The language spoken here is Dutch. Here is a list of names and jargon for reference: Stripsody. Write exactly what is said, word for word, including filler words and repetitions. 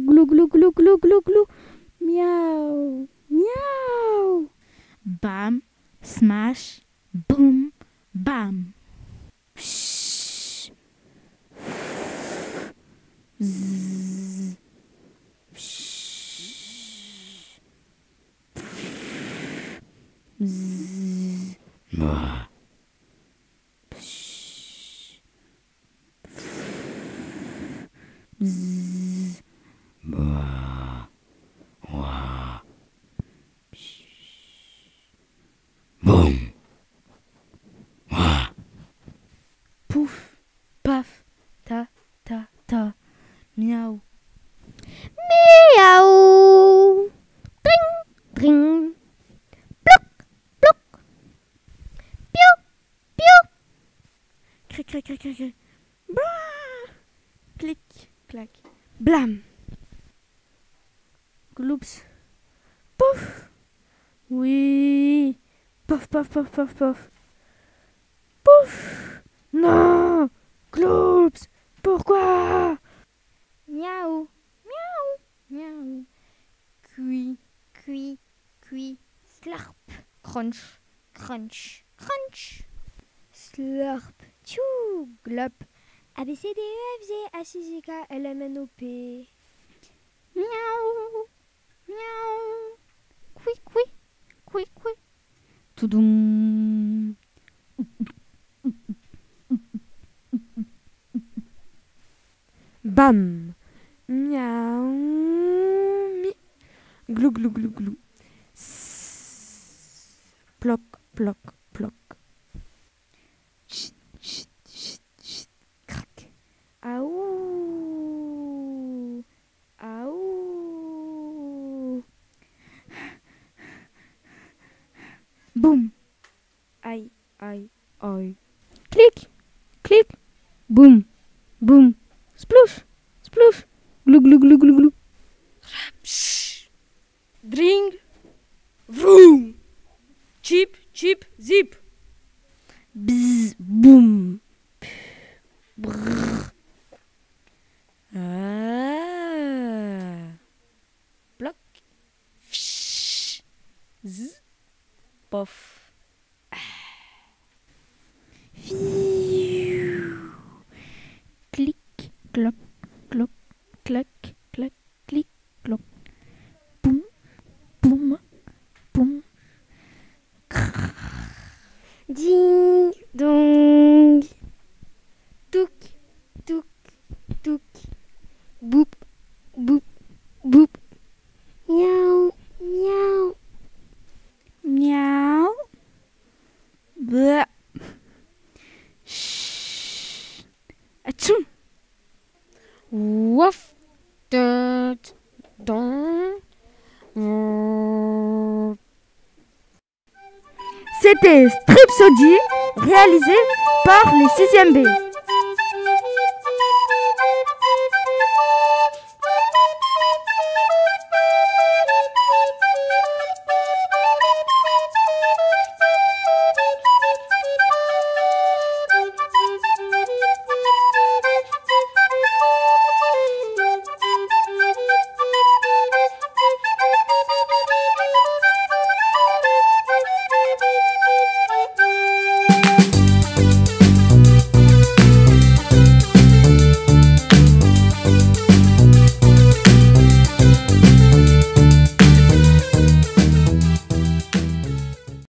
Gloe, gloe, gloe, gloe, gloe, gloe, gloe. Miauw, miauw. Bam, smash, boom, bam. Psh. Zzz. Psh. Zzz. Bah. Zzz. Bah. Wah. Boom. Wah. Poef, paf, ta, ta, ta. Miauw. Miauw. Dring, dring. Plok, plok. Piu, piu. Krik, krik, krik, krik. Blah. Klik. Blam. Gloeps. Poef. Oui. Pof, pof, pof, pof, pof. Poef. Non. Gloeps. Pourquoi? Miauw. Miauw. Miauw. Kui. Kui. Kui. Slurp. Crunch. Crunch. Crunch. Slurp. Tjoe. Glop. A, B, C, D, E, F, G, H, I, J, K, L, M, N, O, P. Miauw. Miauw. Kui, kui. Kui, kui. Toedoem. Bam. Miauw. Mi. Glou, glou, glou, glou. Plok, plok, plok. Auw. Auw. Boom. Ai, ai, ai. Klik, klik. Boom, boom. Sploef, sploef. Glug, glug, glug, glug, glug. Raps. Dring. Vroom. Chip, chip, zip. Bzz, boom. Brrr. Ah. Plok. Fsh. Zzz. Pof. Ah. Fiu. Klik, klok, klok, klak, klak, klik, klok. Poem, poem, poem. Ding, dong. Toek, toek, toek. Boep, boep, boep. Miauw, miauw. Miauw. Bleh. Shhh. Atsoem. Wof. Dut. Don. C'était Stripsody, réalisé par les sixième B.